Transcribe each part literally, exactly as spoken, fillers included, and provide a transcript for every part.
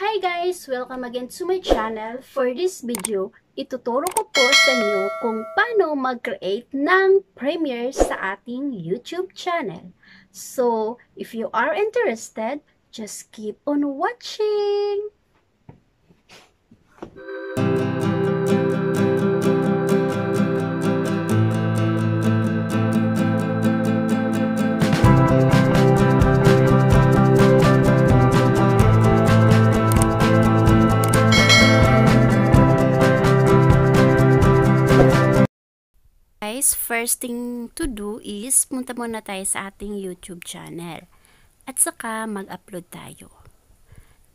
Hi guys! Welcome again to my channel. For this video, ituturo ko po sa inyo kung paano mag-create ng premiere sa ating YouTube channel. So, if you are interested, just keep on watching! First thing to do is punta muna tayo sa ating YouTube channel at saka mag-upload tayo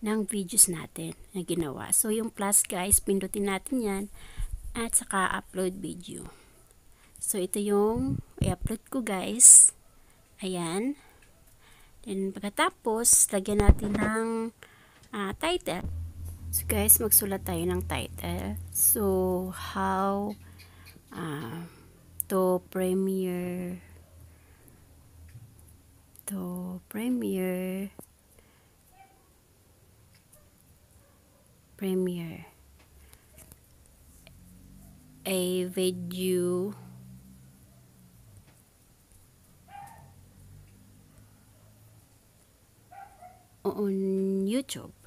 ng videos natin na ginawa. So yung plus guys, pindutin natin yan at saka upload video. So ito yung i-upload ko guys. Ayan. Then pagkatapos, lagyan natin ng uh, title. So guys, magsulat tayo ng title. So how uh, to premiere to premiere premiere a video on YouTube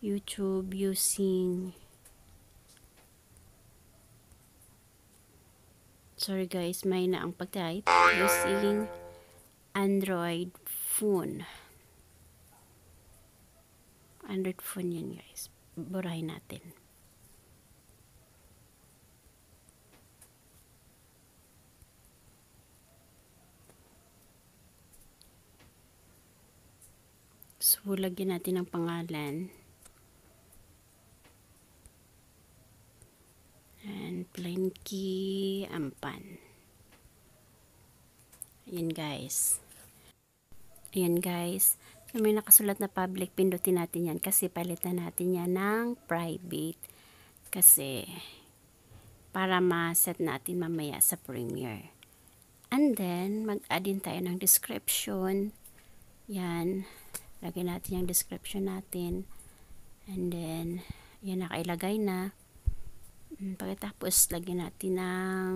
YouTube using Sorry guys, may na ang pag-type. Using Android phone. Android phone yun guys. Burahin natin. So, lagyan natin ang pangalan. Blanky Ampan. Ayan guys. Ayan guys. So, may nakasulat na public. Pindutin natin yan kasi palitan natin yan ng private. Kasi para ma-set natin mamaya sa premiere. And then mag-add din tayo ng description. Yan. Lagyan natin yung description natin. And then yan nakailagay na. Pagkatapos, lagyan natin ng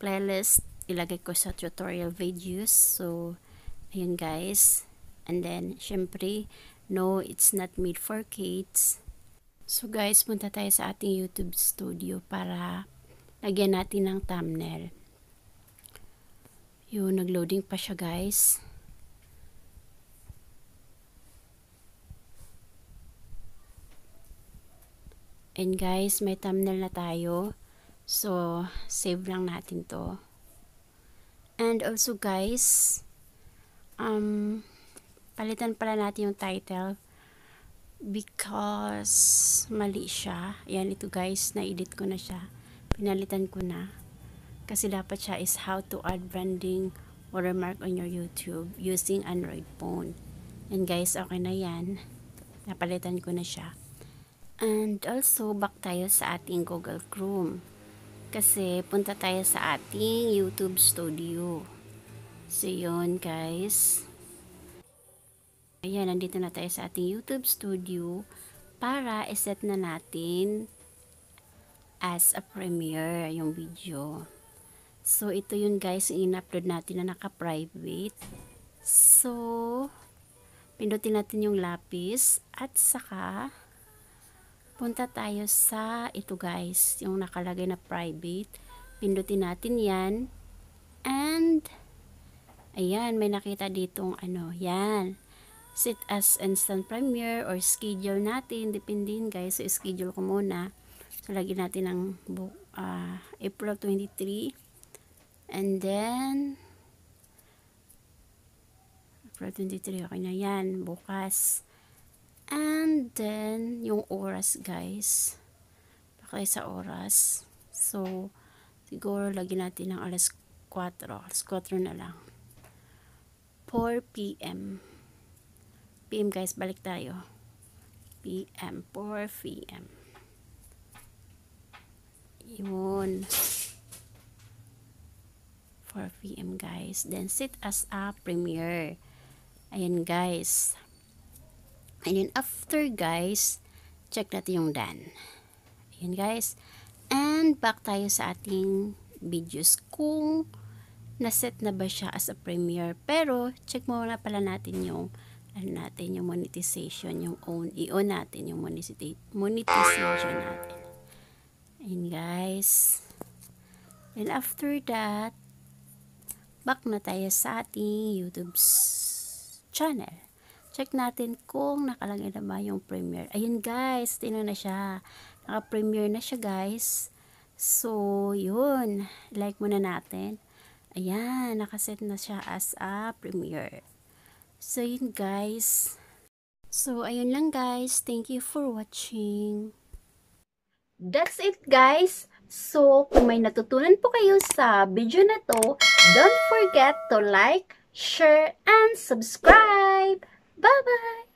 playlist. Ilagay ko sa tutorial videos. So, ayun guys. And then, syempre, no, it's not made for kids. So guys, punta tayo sa ating YouTube studio para lagyan natin ng thumbnail. Yun, nagloading pa siya guys. And guys, may thumbnail na tayo. So, save lang natin to. And also guys, um, palitan pala natin yung title because mali siya. Ayan, ito guys, na-edit ko na siya. Pinalitan ko na. Kasi dapat siya is how to add branding watermark on your YouTube using Android phone. And guys, okay na yan. Napalitan ko na siya. And also, back tayo sa ating Google Chrome. Kasi, punta tayo sa ating YouTube Studio. So, yun guys. Ayan, nandito na tayo sa ating YouTube Studio para iset na natin as a premiere yung video. So, ito yun guys, yung in-upload natin na naka-private. So, pindutin natin yung lapis at saka punta tayo sa ito guys, yung nakalagay na private. Pindutin natin yan. And, ayan, may nakita ditong ano, yan. Set as instant premiere or schedule natin. Depende din guys. So, schedule ko muna. So, lagyan natin ng uh, April twenty-three. And then, April twenty-three, okay na yan. Bukas. And then, yung oras guys. Pakay sa oras. So, siguro lagyan natin ng alas kuwatro. alas kuwatro na lang. four P M P M guys, balik tayo. P M four P M Yun. four P M guys. Then, set as a premiere. Ayan guys. And then after, guys, check natin yung done. Ayan, guys. And back tayo sa ating videos kung naset na ba siya as a premiere. Pero check muna pala natin yung ano natin, yung monetization, yung own I O natin, yung monetization natin. Ayan, guys. And after that, back na tayo sa ating YouTube channel. Check natin kung nakalagay na ba yung premiere. Ayan, guys, tingnan na siya. Naka-premiere na siya, guys. So, yun. Like muna natin. Ayan, nakaset na siya as a premiere. So, yun, guys. So, ayun lang, guys. Thank you for watching. That's it, guys. So, kung may natutunan po kayo sa video na to, don't forget to like, share, and subscribe. Bye-bye!